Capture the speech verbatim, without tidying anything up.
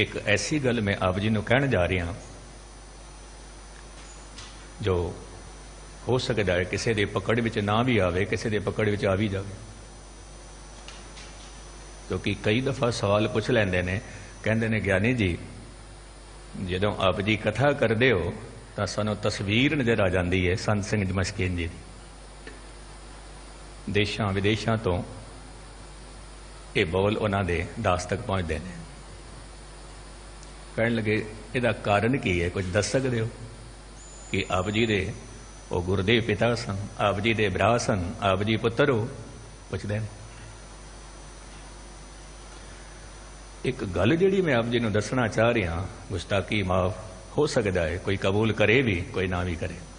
एक ऐसी गल मैं आप जी को कहने जा रहा जो हो सकता है किसी के पकड़ विच ना भी आवे, किसी के पकड़ विच आ भी जाए, क्योंकि तो कई दफा सवाल पूछ लेंदे ने, कहंदे ने ज्ञानी जी जदों आप जी कथा करदे हो तां सानूं तस्वीर नज़र आ जाती है संत सिंह मशकिन जी दी, देशां विदेशां तो ये बोल उन्हां दे दास तक पहुंचदे ने। कहण लगे इहदा कारण की है, कुछ दस सकदे हो कि आप जी दे वो गुरदेव पिता सन, आप जी दे भरा सन, आप जी पुत्र हो? पुछदे ने। एक गल जिहड़ी मैं आप जी नूं दसना चाह रहा, गुस्ताखी माफ, हो सकता है कोई कबूल करे भी, कोई ना भी करे।